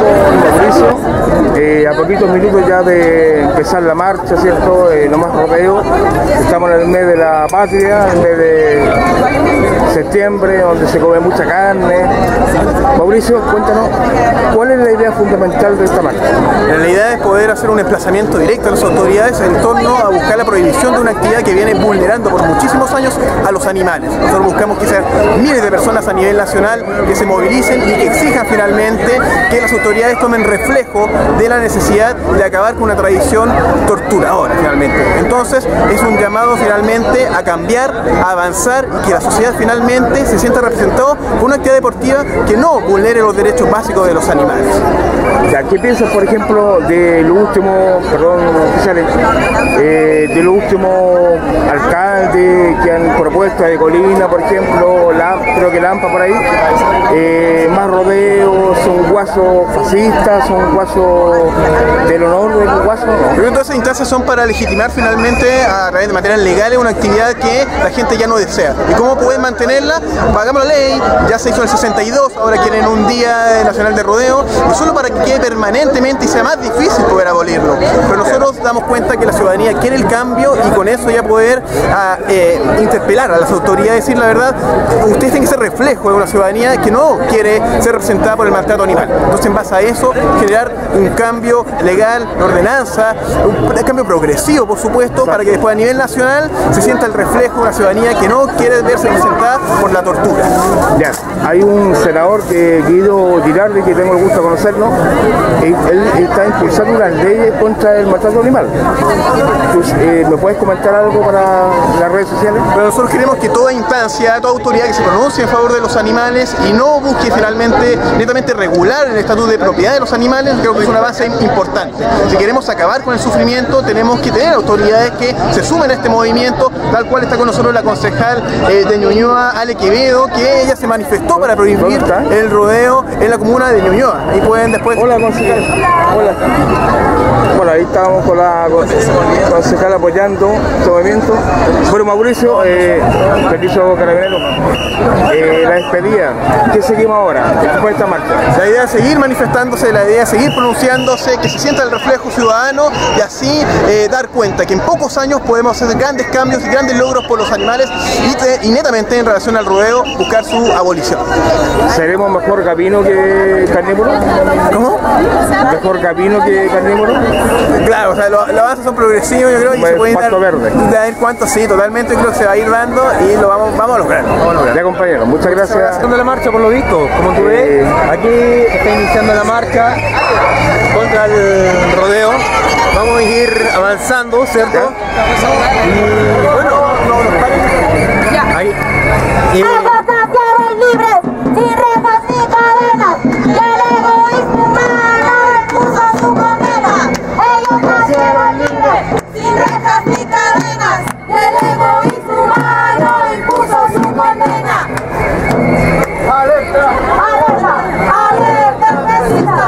con Mauricio. A poquitos minutos ya de empezar la marcha, ¿cierto? No más rodeo. Estamos en el mes de la patria, en el mes de septiembre, donde se come mucha carne. Mauricio, cuéntanos, ¿cuál es la idea fundamental de esta marcha? La idea es poder hacer un emplazamiento directo a las autoridades en torno a buscar la prohibición de una actividad que viene vulnerando por muchísimos años a los animales. Nosotros buscamos que sean miles de personas a nivel nacional que se movilicen y que exijan finalmente que las autoridades tomen reflejo de la necesidad de acabar con una tradición torturadora finalmente. Entonces es un llamado finalmente a cambiar, a avanzar y que la sociedad finalmente se sienta representada por una actividad deportiva que no vulnere los derechos básicos de los animales. Ya, ¿qué piensas, por ejemplo, de lo último, perdón, oficiales, de los últimos alcaldes que han propuesto de Colina, por ejemplo, creo que Lampa por ahí, más rodeos, son guasos fascistas, son guasos del honor, de los guasos? Pero todas esas instancias son para legitimar finalmente a través de materiales legales una actividad que la gente ya no desea. ¿Y cómo pueden mantenerla? Pagamos la ley, ya se hizo el 62, ahora quieren un día nacional de rodeo, y solo para que quede permanentemente y sea más difícil poder abolirlo. Pero nosotros damos cuenta que la ciudadanía quiere el cambio y con eso ya poder interpelar a las autoridades, decir la verdad, ustedes tienen que ser reflejo de una ciudadanía que no quiere ser representada por el maltrato animal. Entonces en base a eso generar un cambio legal, una ordenanza, un cambio progresivo por supuesto, para que después a nivel nacional se sienta el reflejo de una ciudadanía que no quiere verse representada por la tortura. Ya, hay un senador que Guido Girardi, que tengo el gusto de conocerlo, él está impulsando unas leyes contra el maltrato animal. Entonces, ¿me puedes comentar algo para las redes sociales? Bueno, nosotros queremos que toda instancia, toda autoridad que se pronuncie en favor de los animales y no busque finalmente netamente regular el estatuto de propiedad de los animales, creo que es un avance importante. Si queremos acabar con el sufrimiento, tenemos que tener autoridades que se sumen a este movimiento, tal cual está con nosotros la concejal de Ñuñoa, Ale Quevedo, que ella se manifestó para prohibir el rodeo en la comuna de Ñuñoa. Ahí pueden después... Hola, concejal. Hola. Bueno, ahí estamos con la concejal apoyando este movimiento. Bueno, Mauricio, permiso carabinero, la despedida, ¿qué seguimos ahora? Después de esta marcha. La idea es seguir manifestándose, la idea es seguir pronunciándose, que se sienta el reflejo ciudadano y así dar cuenta que en pocos años podemos hacer grandes cambios y grandes logros por los animales y netamente en relación al rodeo, buscar su abolición. ¿Seremos mejor gabino que carnívoro? ¿Cómo? ¿Mejor gabino que carnívoro? Claro, o sea, los avances son progresivos, yo creo, y se puede dar cuánto, sí, totalmente, creo que se va a ir dando y lo vamos a lograr. Ya, compañero, muchas gracias. Está iniciando la marcha, por lo visto, como tú ves, aquí está iniciando la marcha contra el rodeo. Vamos a ir avanzando, ¿cierto? Y bueno, ahí. ¡Alerta! ¡Alerta! ¡Alerta!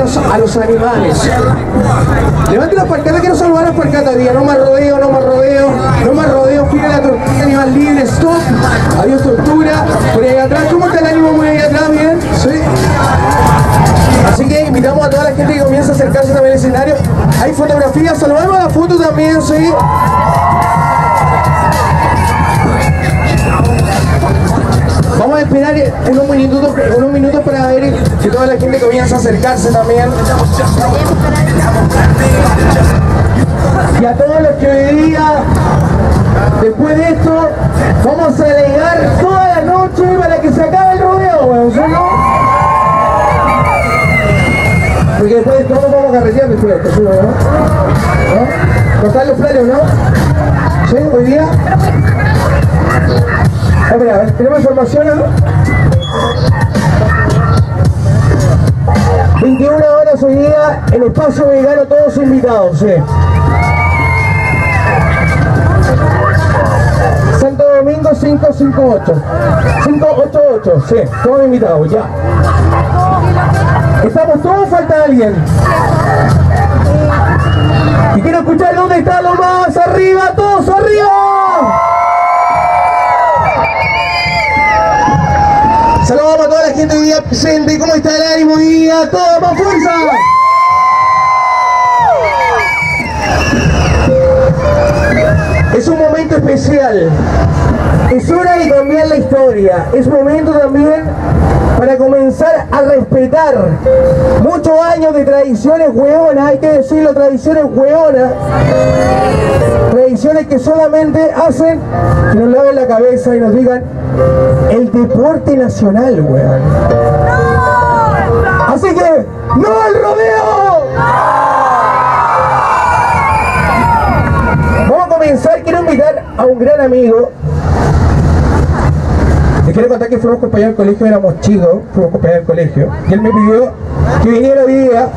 daños a los animales. Levante la pancarta, quiero salvar las pancartas, diga no más rodeo, no más rodeo, no más rodeo, fin a la tortura, animal libre, stop, adiós tortura. Por ahí atrás, ¿cómo está el ánimo muy ahí atrás? ¿Bien? ¿Sí? Así que invitamos a toda la gente que comienza a acercarse también al escenario. Hay fotografías, salvamos la foto también, ¿sí? Vamos a esperar unos minutos para ver que toda la gente comienza a acercarse también. Y a todos los que hoy día, después de esto, vamos a alegar toda la noche para que se acabe el rodeo, ¿sí? Porque después de esto vamos a carretear después de esto, ¿no? ¿No? ¿Cortar los planos, no? ¿Sí? ¿Hoy día? Espera, a ver, tenemos información, ¿no? 21 horas hoy día, el espacio vegano, todos invitados, ¿sí? Santo Domingo 558, 588, sí, todos invitados, ya. ¿Estamos todos o falta alguien? Y quiero escuchar dónde está lo más arriba, todos arriba. Saludos a toda la gente hoy día presente, ¿cómo está el ánimo hoy día? ¡Todo con fuerza! Es un momento especial, es hora de cambiar la historia, es momento también para comenzar a respetar muchos años de tradiciones hueonas, hay que decirlo, tradiciones hueonas, tradiciones que solamente hacen que nos laven la cabeza y nos digan el deporte nacional, hueón. Así que, ¡no al rodeo! Vamos a comenzar, quiero invitar a un gran amigo. Les quiero contar que fuimos compañeros del colegio, éramos chicos, fuimos compañeros del colegio. Y él me pidió que viniera hoy día.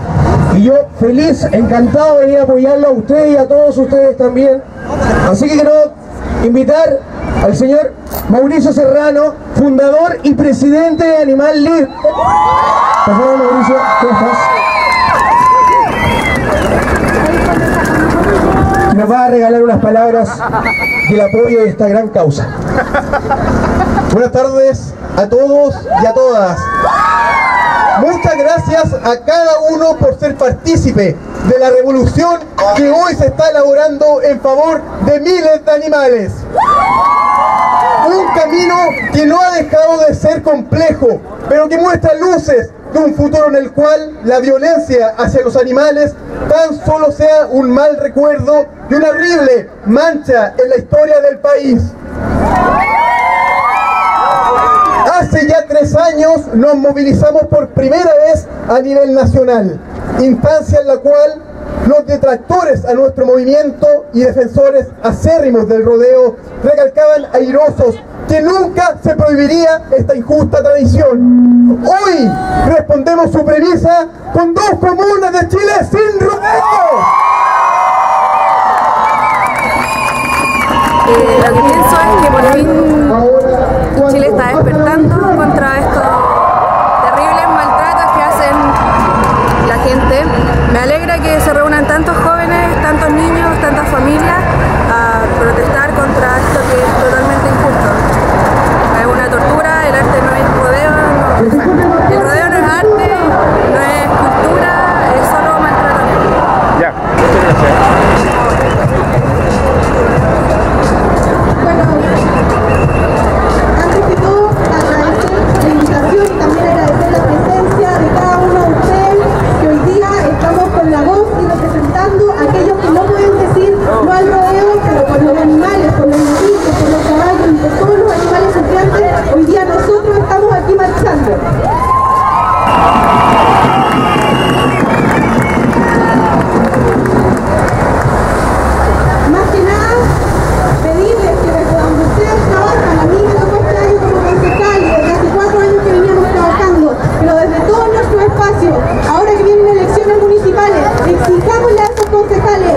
Y yo feliz, encantado de venir a apoyarlo a ustedes y a todos ustedes también. Así que quiero invitar al señor Mauricio Serrano, fundador y presidente de Animal League. Por favor, Mauricio, ¿cómo estás? Nos va a regalar unas palabras del apoyo de esta gran causa. Buenas tardes a todos y a todas. Muchas gracias a cada uno por ser partícipe de la revolución que hoy se está elaborando en favor de miles de animales. Un camino que no ha dejado de ser complejo, pero que muestra luces de un futuro en el cual la violencia hacia los animales tan solo sea un mal recuerdo y una horrible mancha en la historia del país. Hace ya 3 años nos movilizamos por primera vez a nivel nacional, instancia en la cual los detractores a nuestro movimiento y defensores acérrimos del rodeo recalcaban airosos que nunca se prohibiría esta injusta tradición. Hoy respondemos su premisa con 2 comunas de Chile sin rodeo. Lo que pienso es que por fin Chile está despertando contra estos terribles maltratos que hacen la gente. Me alegra que se reúnan tantos jóvenes, tantos niños, tantas familias a protestar contra esto que es totalmente injusto. Es una tortura, el arte no es rodeo, no, el rodeo no es arte, no es cultura, es solo maltrato. Ya, muchas gracias. Bueno, antes que todo, agradecer la invitación y también agradecer la presencia de cada uno de ustedes que hoy día estamos con la voz y representando a aquellos que no pueden decir no al rodeo, pero con los animales, con los niños, con los caballos y con todos los animales sufrientes, hoy día nosotros estamos aquí marchando. Ahora que vienen elecciones municipales, exijámosle a esos concejales